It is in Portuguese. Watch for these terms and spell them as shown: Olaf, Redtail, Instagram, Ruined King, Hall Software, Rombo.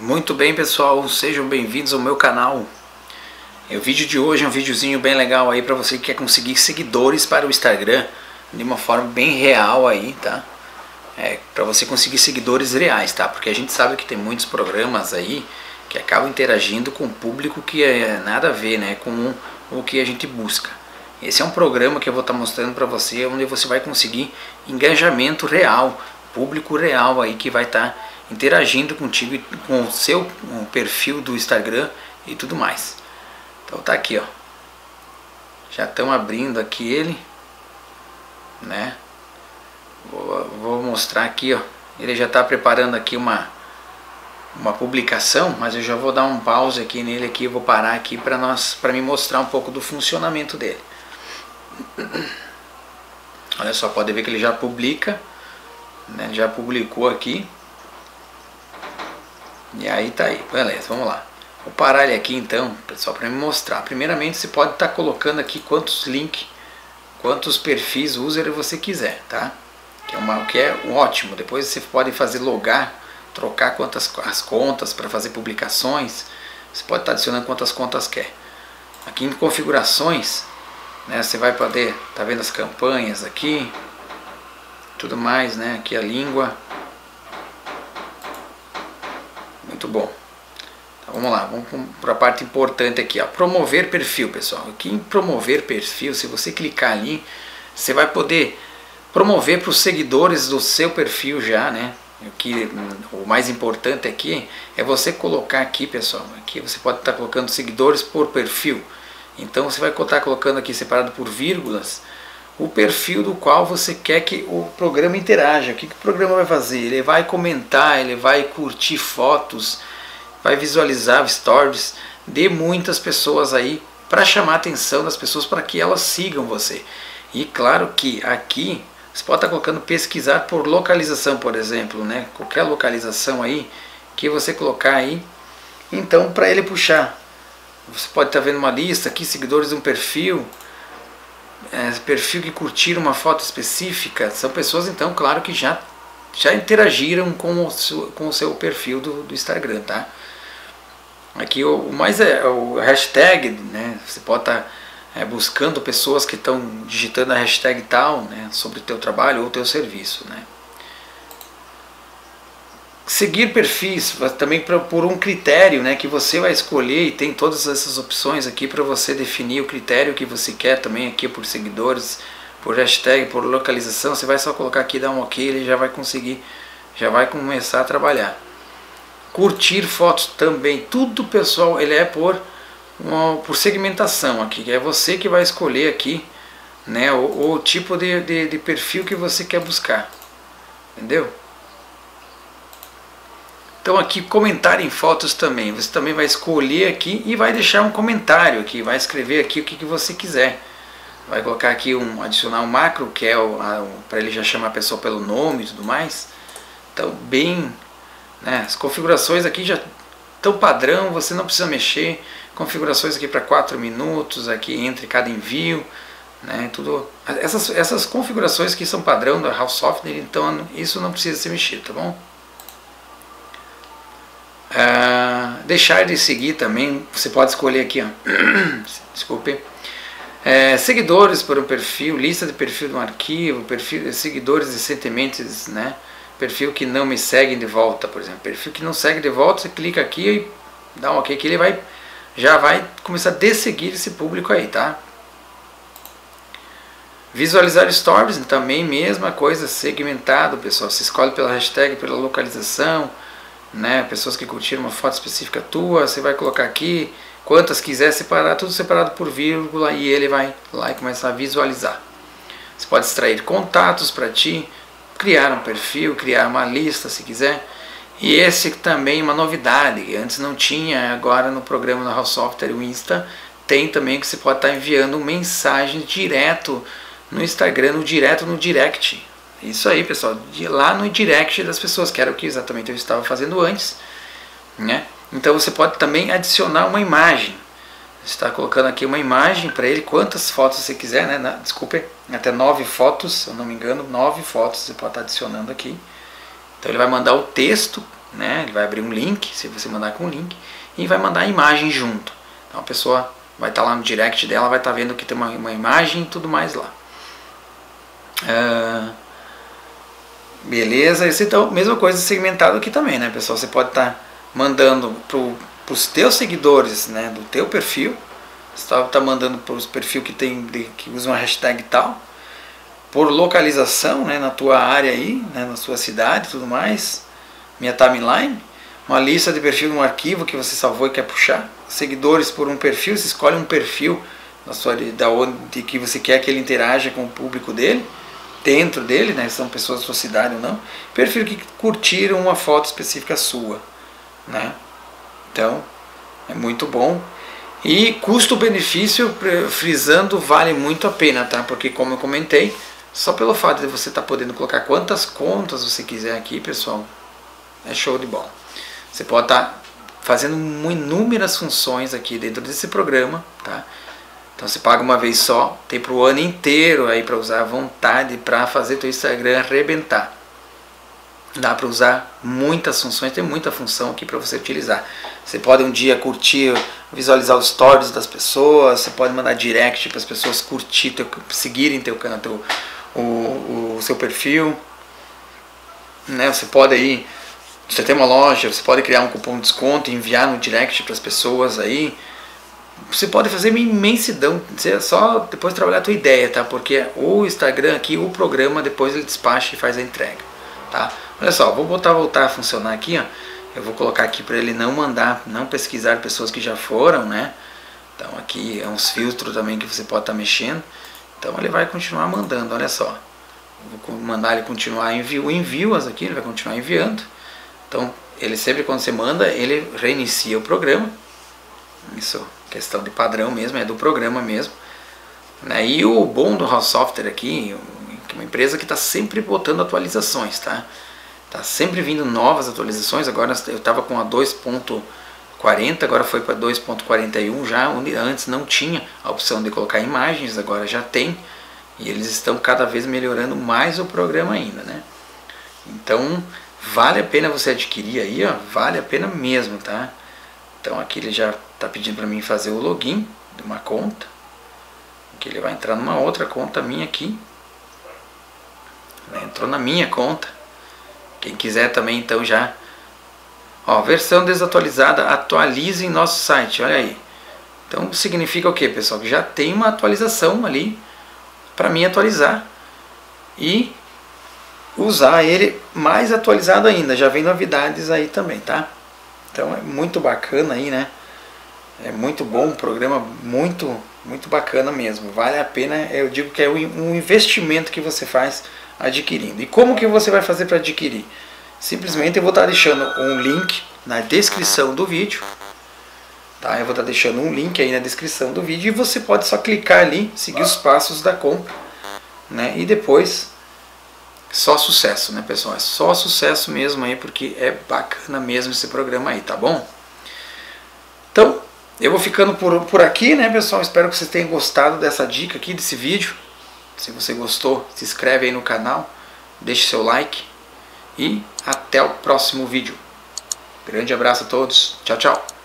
Muito bem, pessoal, sejam bem-vindos ao meu canal. O vídeo de hoje é um videozinho bem legal aí para você que quer conseguir seguidores para o Instagram de uma forma bem real aí, tá? Para você conseguir seguidores reais, tá? Porque a gente sabe que tem muitos programas aí que acabam interagindo com o público que é nada a ver, né, com o que a gente busca. Esse é um programa que eu vou estar mostrando para você, onde você vai conseguir engajamento real, público real aí que vai estar interagindo contigo, com o seu perfil do Instagram e tudo mais. Então tá aqui, ó. Já estamos abrindo aqui ele, né? Vou mostrar aqui, ó. Ele já está preparando aqui uma publicação, mas eu já vou dar um pause aqui nele aqui, eu vou parar aqui para me mostrar um pouco do funcionamento dele. Olha só, pode ver que ele já publica, né? Ele já publicou aqui. E aí tá aí, beleza, vamos lá. Vou parar ele aqui então, pessoal, para me mostrar. Primeiramente você pode estar colocando aqui quantos links, quantos perfis user você quiser, tá? Que é ótimo. Depois você pode fazer logar, trocar as contas para fazer publicações. Você pode estar adicionando quantas contas quer. Aqui em configurações, né, você vai poder, tá vendo as campanhas aqui, tudo mais, né? Aqui a língua. Muito bom. Então, vamos lá, vamos para a parte importante aqui, ó. Promover perfil, pessoal. Aqui em promover perfil, se você clicar ali, você vai poder promover para os seguidores do seu perfil já, né? O mais importante aqui é você colocar aqui, pessoal. Aqui você pode estar colocando seguidores por perfil. Então você vai estar colocando aqui separado por vírgulas o perfil do qual você quer que o programa interaja. O que o programa vai fazer? Ele vai comentar, ele vai curtir fotos, vai visualizar stories de muitas pessoas aí para chamar a atenção das pessoas para que elas sigam você. E claro que aqui você pode estar colocando pesquisar por localização, por exemplo, né? Qualquer localização aí que você colocar aí, então para ele puxar. Você pode estar vendo uma lista aqui, seguidores de um perfil, perfil que curtiram uma foto específica, são pessoas então, claro, que já interagiram com o seu perfil do Instagram, tá? Aqui o hashtag, né? Você pode estar buscando pessoas que estão digitando a hashtag tal, né, sobre o teu trabalho ou o teu serviço, né? Seguir perfis também por um critério, né, que você vai escolher, e tem todas essas opções aqui para você definir o critério que você quer também aqui, por seguidores, por hashtag, por localização. Você vai só colocar aqui, dar um ok, ele já vai conseguir, já vai começar a trabalhar. Curtir fotos também, tudo, pessoal, ele é por segmentação aqui, é você que vai escolher aqui, né, o tipo de perfil que você quer buscar, entendeu? Então aqui comentar em fotos também, você também vai escolher aqui e vai deixar um comentário aqui, vai escrever aqui o que você quiser. Vai colocar aqui adicionar um macro, que é para ele já chamar a pessoa pelo nome e tudo mais. Então bem, né, as configurações aqui já estão padrão, você não precisa mexer. Configurações aqui para 4 minutos, aqui entre cada envio, né, tudo. Essas configurações que são padrão da Hall Software, então isso não precisa ser mexido, tá bom? Deixar de seguir também, você pode escolher aqui, ó. Desculpe. Seguidores por um perfil, lista de perfil de um arquivo, perfil, seguidores recentemente, né? Perfil que não me seguem de volta, por exemplo. Perfil que não segue de volta, você clica aqui e dá um ok que ele já vai começar a desseguir esse público aí, tá? Visualizar stories também, mesma coisa, segmentado, pessoal. Você escolhe pela hashtag, pela localização, né, pessoas que curtiram uma foto específica tua, você vai colocar aqui quantas quiser, separar, tudo separado por vírgula, e ele vai lá e começar a visualizar. Você pode extrair contatos para ti, criar um perfil, criar uma lista se quiser. E esse também é uma novidade, antes não tinha, agora no programa da Hall Software, o Insta, tem também que você pode estar enviando mensagem direto no Instagram, no direct. Isso aí, pessoal, de lá no direct das pessoas, que era o que exatamente eu estava fazendo antes, né? Então você pode também adicionar uma imagem. Você está colocando aqui uma imagem para ele, quantas fotos você quiser, né? Desculpe, até 9 fotos, se eu não me engano, 9 fotos você pode estar adicionando aqui. Então ele vai mandar o texto né? Ele vai abrir um link, se você mandar com um link, e vai mandar a imagem junto. Então a pessoa vai estar lá no direct dela, vai estar vendo que tem uma imagem e tudo mais lá. Beleza, isso então, mesma coisa segmentado aqui também, né, pessoal? Você pode estar mandando para os teus seguidores, né, do teu perfil. Você está mandando para os perfis que usam a hashtag tal, por localização, né, na tua área aí, né, na sua cidade e tudo mais, minha timeline, uma lista de perfil, um arquivo que você salvou e quer puxar, seguidores por um perfil, você escolhe um perfil de que você quer que ele interaja com o público dele, dentro dele, né, são pessoas da sua cidade ou não, perfil que curtiram uma foto específica sua, né, então é muito bom. E custo-benefício, frisando, vale muito a pena, tá? Porque como eu comentei, só pelo fato de você estar podendo colocar quantas contas você quiser aqui, pessoal, é show de bola. Você pode estar fazendo inúmeras funções aqui dentro desse programa, tá? Então você paga uma vez só, tem para o ano inteiro aí para usar à vontade, para fazer teu Instagram arrebentar. Dá para usar muitas funções, tem muita função aqui para você utilizar. Você pode um dia curtir, visualizar os stories das pessoas, você pode mandar direct para as pessoas curtir, seguirem teu canto, o seu perfil, né? Você pode aí, você tem uma loja, você pode criar um cupom de desconto e enviar no direct para as pessoas aí. Você pode fazer uma imensidão, você só depois trabalhar a tua ideia, tá? Porque o Instagram aqui, o programa, depois ele despacha e faz a entrega, tá? Olha só, vou voltar a funcionar aqui, ó. Eu vou colocar aqui para ele não mandar, não pesquisar pessoas que já foram, né? Então aqui é uns filtros também que você pode estar mexendo. Então ele vai continuar mandando, olha só. Vou mandar ele continuar envios aqui, ele vai continuar enviando. Então ele sempre, quando você manda, ele reinicia o programa. Isso, questão de padrão mesmo, é do programa mesmo. E o bom do Hall Software aqui, que é uma empresa que está sempre botando atualizações, tá? Tá sempre vindo novas atualizações. Agora eu estava com a 2.40, agora foi para 2.41 já, onde antes não tinha a opção de colocar imagens, agora já tem. E eles estão cada vez melhorando mais o programa ainda, né? Então vale a pena você adquirir aí, ó, vale a pena mesmo, tá? Então aqui ele já está pedindo para mim fazer o login de uma conta, que ele vai entrar numa outra conta minha aqui. Entrou na minha conta. Quem quiser também, então já... Ó, versão desatualizada, atualize em nosso site, olha aí. Então significa o que, pessoal? Que já tem uma atualização ali para mim atualizar e usar ele mais atualizado ainda. Já vem novidades aí também, tá? Então é muito bacana aí, né? É muito bom, um programa muito bacana mesmo. Vale a pena, eu digo que é um investimento que você faz adquirindo. E como que você vai fazer para adquirir? Simplesmente eu vou estar deixando um link na descrição do vídeo, tá? Eu vou estar deixando um link aí na descrição do vídeo e você pode só clicar ali, seguir os passos da compra, né? E depois só sucesso, né, pessoal? É só sucesso mesmo aí, porque é bacana mesmo esse programa aí, tá bom? Então eu vou ficando por aqui, né, pessoal? Espero que vocês tenham gostado dessa dica aqui, desse vídeo. Se você gostou, se inscreve aí no canal, deixe seu like e até o próximo vídeo. Grande abraço a todos. Tchau, tchau.